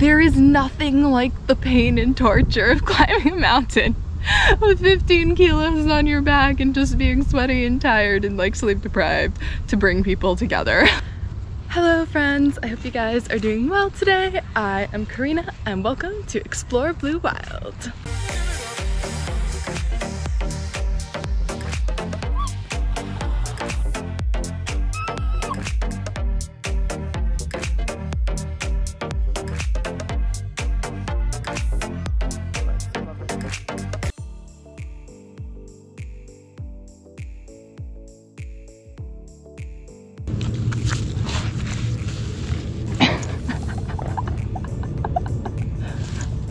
There is nothing like the pain and torture of climbing a mountain with 15 kilos on your back and just being sweaty and tired and like sleep deprived to bring people together. Hello friends, I hope you guys are doing well today. I am Karina and welcome to Explore Blue Wild.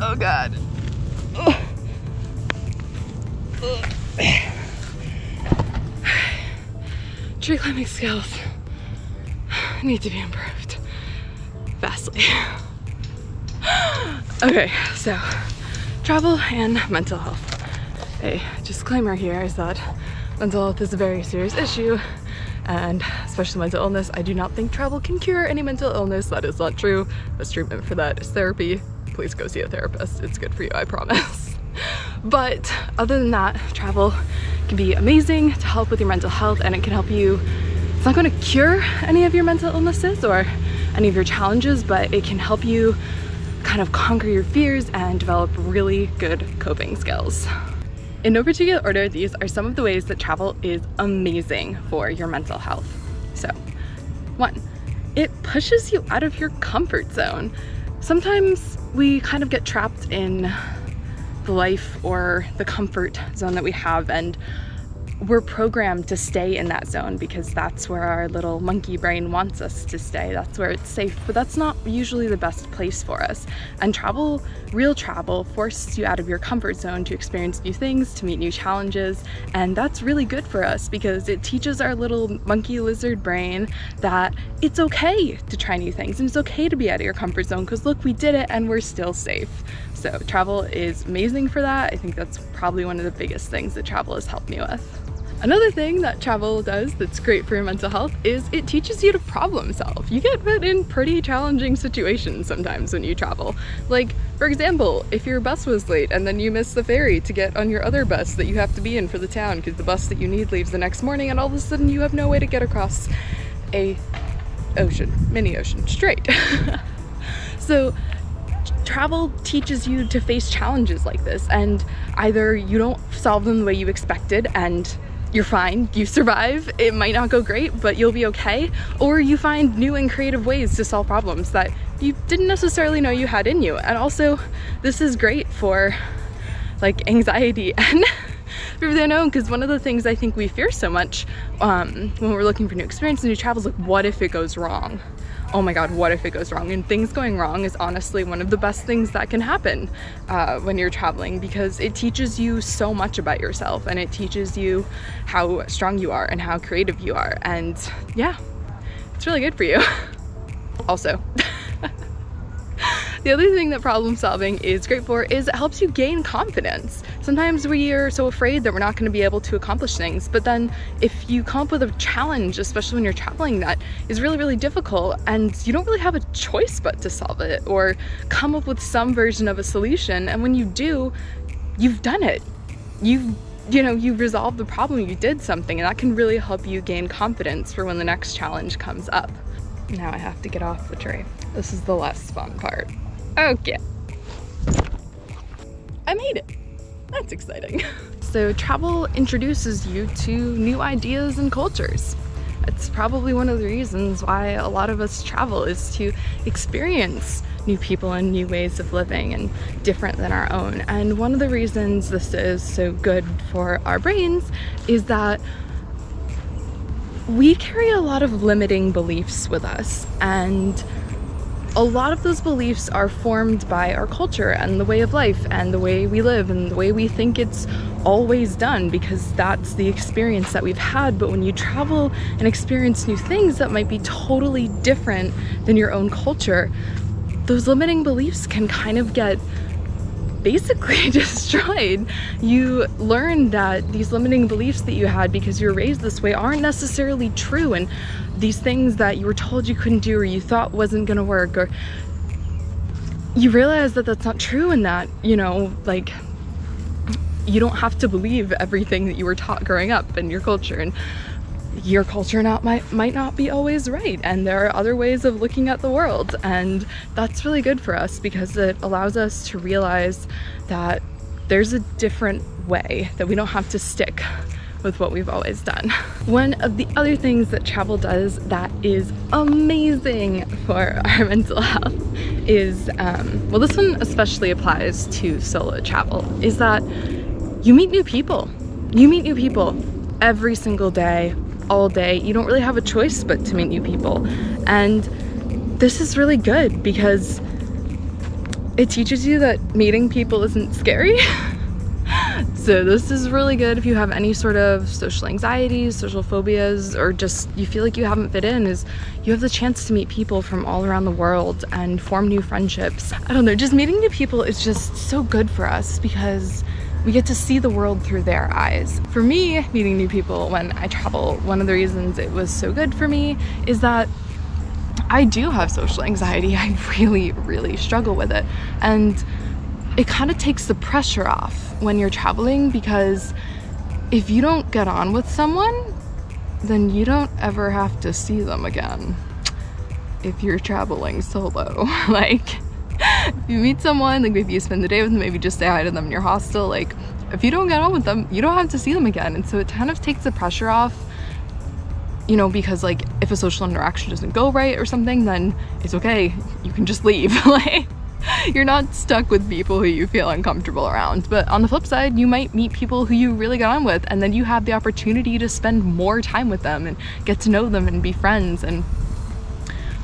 Oh God. Tree climbing skills need to be improved vastly. Okay, so travel and mental health. A disclaimer here is that mental health is a very serious issue, and especially mental illness. I do not think travel can cure any mental illness. That is not true. Best treatment for that is therapy. Please go see a therapist. It's good for you, I promise. But other than that, travel can be amazing to help with your mental health, and it can help you. It's not going to cure any of your mental illnesses or any of your challenges, but it can help you kind of conquer your fears and develop really good coping skills. In no particular order, these are some of the ways that travel is amazing for your mental health. So, 1, it pushes you out of your comfort zone. Sometimes we kind of get trapped in the life or the comfort zone that we have, and we're programmed to stay in that zone because that's where our little monkey brain wants us to stay. That's where it's safe, but that's not usually the best place for us. And travel, real travel, forces you out of your comfort zone to experience new things, to meet new challenges, and that's really good for us because it teaches our little monkey lizard brain that it's okay to try new things and it's okay to be out of your comfort zone because look, we did it and we're still safe. So travel is amazing for that. I think that's probably one of the biggest things that travel has helped me with. Another thing that travel does that's great for your mental health is it teaches you to problem solve. You get put in pretty challenging situations sometimes when you travel. Like, for example, if your bus was late and then you miss the ferry to get on your other bus that you have to be in for the town because the bus that you need leaves the next morning, and all of a sudden you have no way to get across a ocean, mini ocean, straight. So, travel teaches you to face challenges like this, and either you don't solve them the way you expected and you're fine, you survive, it might not go great, but you'll be okay, or you find new and creative ways to solve problems that you didn't necessarily know you had in you. And also, this is great for like anxiety and fear of the unknown, because one of the things I think we fear so much when we're looking for new experiences and new travels, like what if it goes wrong? Oh my God, what if it goes wrong? And things going wrong is honestly one of the best things that can happen when you're traveling, because it teaches you so much about yourself, and it teaches you how strong you are and how creative you are. And yeah, it's really good for you. Also, the other thing that problem solving is great for is it helps you gain confidence. Sometimes we are so afraid that we're not going to be able to accomplish things, but then if you come up with a challenge, especially when you're traveling, that is really, really difficult and you don't really have a choice but to solve it or come up with some version of a solution, and when you do, you've done it. You resolved the problem, you did something, and that can really help you gain confidence for when the next challenge comes up. Now I have to get off the tree. This is the less fun part. Okay, I made it. That's exciting. So travel introduces you to new ideas and cultures. It's probably one of the reasons why a lot of us travel, is to experience new people and new ways of living and different than our own. And one of the reasons this is so good for our brains is that we carry a lot of limiting beliefs with us, and a lot of those beliefs are formed by our culture and the way of life and the way we live and the way we think it's always done, because that's the experience that we've had. But when you travel and experience new things that might be totally different than your own culture, those limiting beliefs can kind of get basically destroyed. You learn that these limiting beliefs that you had because you were raised this way aren't necessarily true, and these things that you were told you couldn't do or you thought wasn't gonna work, or you realize that that's not true, and that, you know, like, you don't have to believe everything that you were taught growing up in your culture, and your culture might not be always right, and there are other ways of looking at the world. And that's really good for us, because it allows us to realize that there's a different way, that we don't have to stick with what we've always done. One of the other things that travel does that is amazing for our mental health is, well, this one especially applies to solo travel, is that you meet new people. You meet new people every single day, all day. You don't really have a choice but to meet new people. And this is really good because it teaches you that meeting people isn't scary. So this is really good if you have any sort of social anxieties, social phobias, or just you feel like you haven't fit in, is you have the chance to meet people from all around the world and form new friendships. I don't know, just meeting new people is just so good for us because we get to see the world through their eyes. For me, meeting new people when I travel, one of the reasons it was so good for me is that I do have social anxiety. I really, really struggle with it. And it kind of takes the pressure off when you're traveling, because if you don't get on with someone, then you don't ever have to see them again if you're traveling solo. Like, if you meet someone, like maybe you spend the day with them, maybe just say hi to them in your hostel, like if you don't get on with them, you don't have to see them again. And so it kind of takes the pressure off, you know, because like if a social interaction doesn't go right or something, then it's okay, you can just leave. Like, you're not stuck with people who you feel uncomfortable around. But on the flip side, you might meet people who you really get on with, and then you have the opportunity to spend more time with them and get to know them and be friends. And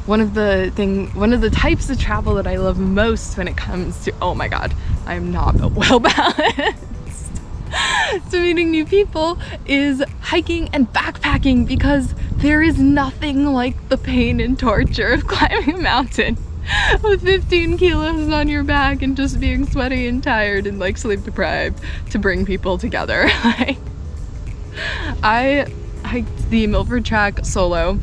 one of the types of travel that I love most when it comes to, oh my god, I am not well balanced to meeting new people, is hiking and backpacking, because there is nothing like the pain and torture of climbing a mountain with 15 kilos on your back and just being sweaty and tired and like sleep deprived to bring people together. Like, I hiked the Milford Track solo,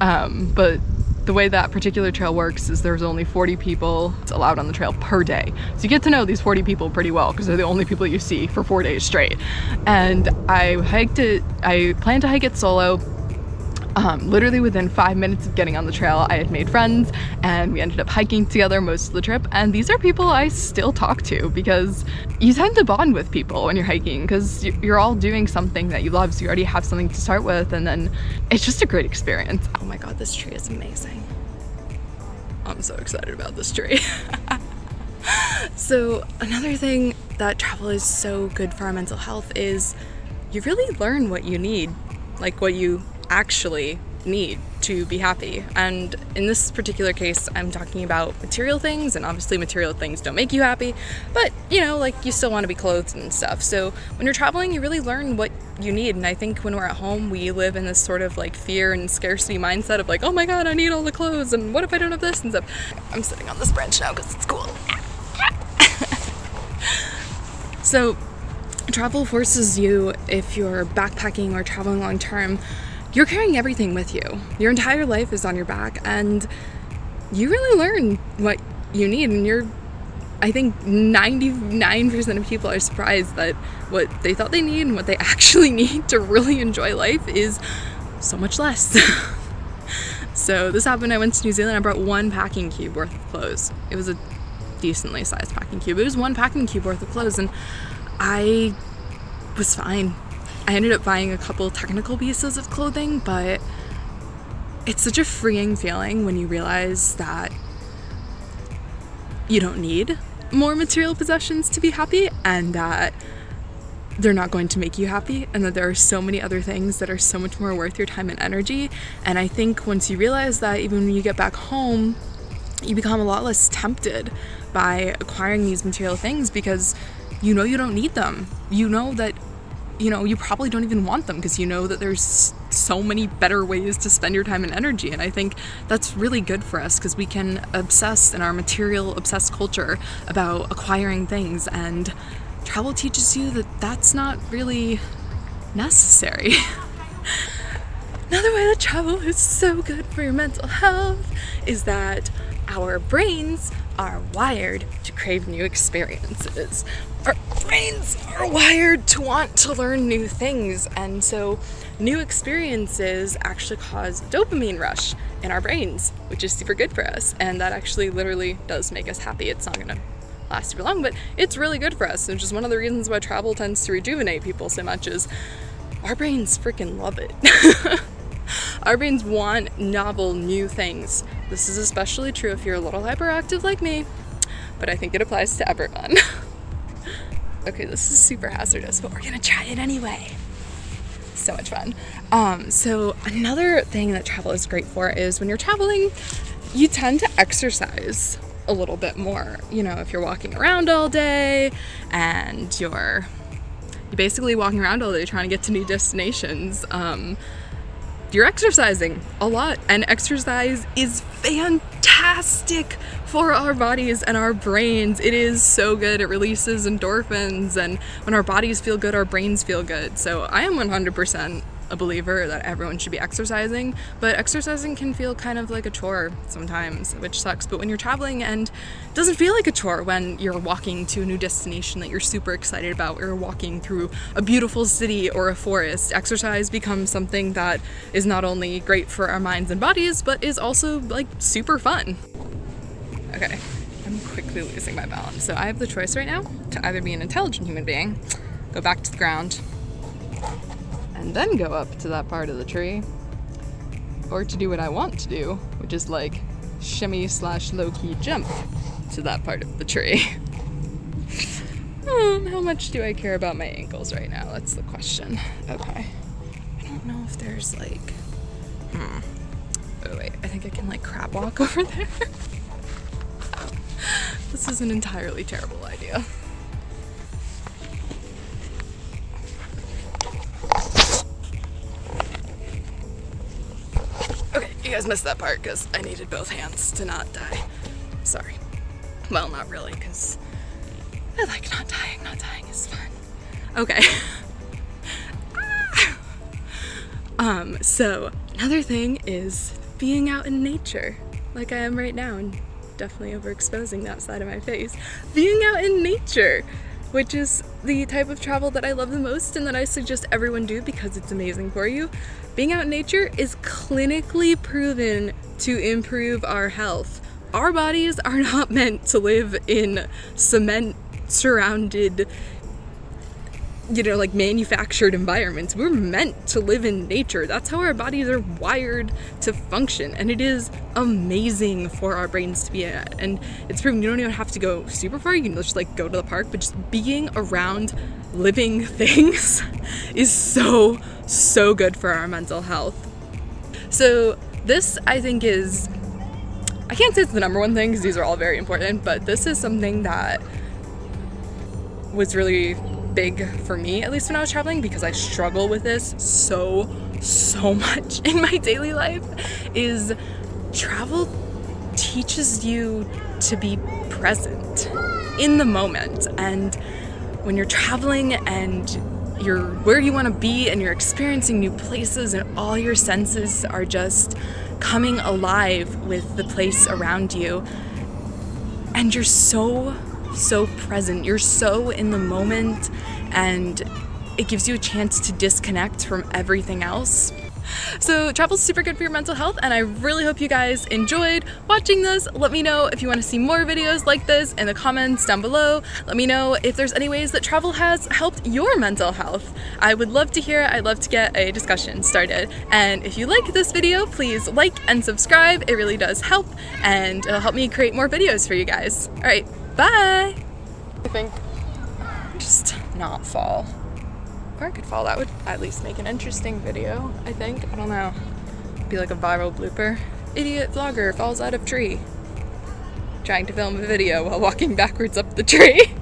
but the way that particular trail works is there's only 40 people allowed on the trail per day. So you get to know these 40 people pretty well because they're the only people you see for 4 days straight. And I hiked it, I planned to hike it solo. Literally within 5 minutes of getting on the trail, I had made friends, and we ended up hiking together most of the trip. And these are people I still talk to, because you tend to bond with people when you're hiking, because you're all doing something that you love, so you already have something to start with, and then it's just a great experience. Oh my god, this tree is amazing. I'm so excited about this tree. So another thing that travel is so good for our mental health is you really learn what you need, like what you actually need to be happy. And in this particular case, I'm talking about material things, and obviously material things don't make you happy, but you know, like, you still want to be clothed and stuff. So when you're traveling, you really learn what you need. And I think when we're at home, we live in this sort of like fear and scarcity mindset of like, oh my god, I need all the clothes, and what if I don't have this and stuff. I'm sitting on this branch now because it's cool. So travel forces you, if you're backpacking or traveling long term, you're carrying everything with you. Your entire life is on your back, and you really learn what you need. And you're, I think 99% of people are surprised that what they thought they need and what they actually need to really enjoy life is so much less. So this happened, I went to New Zealand, I brought one packing cube worth of clothes. It was a decently sized packing cube. It was one packing cube worth of clothes, and I was fine. I ended up buying a couple technical pieces of clothing, but it's such a freeing feeling when you realize that you don't need more material possessions to be happy, and that they're not going to make you happy, and that there are so many other things that are so much more worth your time and energy. And I think once you realize that, even when you get back home, you become a lot less tempted by acquiring these material things, because you know you don't need them. You know that, you know, you probably don't even want them, because you know that there's so many better ways to spend your time and energy. And I think that's really good for us, because we can obsess in our material obsessed culture about acquiring things, and travel teaches you that that's not really necessary. Another way that travel is so good for your mental health is that our brains are wired to crave new experiences. Our brains are wired to want to learn new things, and so new experiences actually cause a dopamine rush in our brains, which is super good for us, and that actually literally does make us happy. It's not gonna last super long, but it's really good for us, which is one of the reasons why travel tends to rejuvenate people so much, is our brains freaking love it. Our brains want novel, new things. This is especially true if you're a little hyperactive like me, but I think it applies to everyone. Okay, this is super hazardous, but we're gonna try it anyway. So much fun. So another thing that travel is great for is when you're traveling, you tend to exercise a little bit more. You know, if you're walking around all day and you're basically walking around all day trying to get to new destinations, you're exercising a lot, and exercise is fantastic for our bodies and our brains. It is so good. It releases endorphins, and when our bodies feel good, our brains feel good. So I am 100% a believer that everyone should be exercising, but exercising can feel kind of like a chore sometimes, which sucks. But when you're traveling, and it doesn't feel like a chore when you're walking to a new destination that you're super excited about, or you're walking through a beautiful city or a forest, exercise becomes something that is not only great for our minds and bodies, but is also like super fun. Okay, I'm quickly losing my balance. So I have the choice right now to either be an intelligent human being, go back to the ground, and then go up to that part of the tree, or to do what I want to do, which is like shimmy/low-key jump to that part of the tree. How much do I care about my ankles right now? That's the question. Okay. I don't know if there's like, oh wait, I think I can like crab walk over there. This is an entirely terrible idea. You guys missed that part because I needed both hands to not die. Sorry. Well, not really, because I like not dying. Not dying is fun. Okay. So another thing is being out in nature, like I am right now, and definitely overexposing that side of my face. Being out in nature, which is the type of travel that I love the most and that I suggest everyone do because it's amazing for you. Being out in nature is clinically proven to improve our health. Our bodies are not meant to live in cement-surrounded, you know, like manufactured environments. We're meant to live in nature. That's how our bodies are wired to function, and it is amazing for our brains to be at. And it's proven you don't even have to go super far. You can just like go to the park, but just being around living things is so good for our mental health. So this, I think, is, I can't say it's the number one thing because these are all very important, but this is something that was really big for me, at least when I was traveling, because I struggle with this so much in my daily life, is travel teaches you to be present in the moment. And when you're traveling and you're where you want to be and you're experiencing new places and all your senses are just coming alive with the place around you, and you're so present, you're so in the moment, and it gives you a chance to disconnect from everything else. So travel's super good for your mental health, and I really hope you guys enjoyed watching this. Let me know if you want to see more videos like this in the comments down below. Let me know if there's any ways that travel has helped your mental health. I would love to hear it. I'd love to get a discussion started. And if you like this video, please like and subscribe. It really does help, and it'll help me create more videos for you guys. All right. Bye! I think just not fall. Or I could fall. That would at least make an interesting video, I think. I don't know. It'd be like a viral blooper. Idiot vlogger falls out of tree. Trying to film a video while walking backwards up the tree.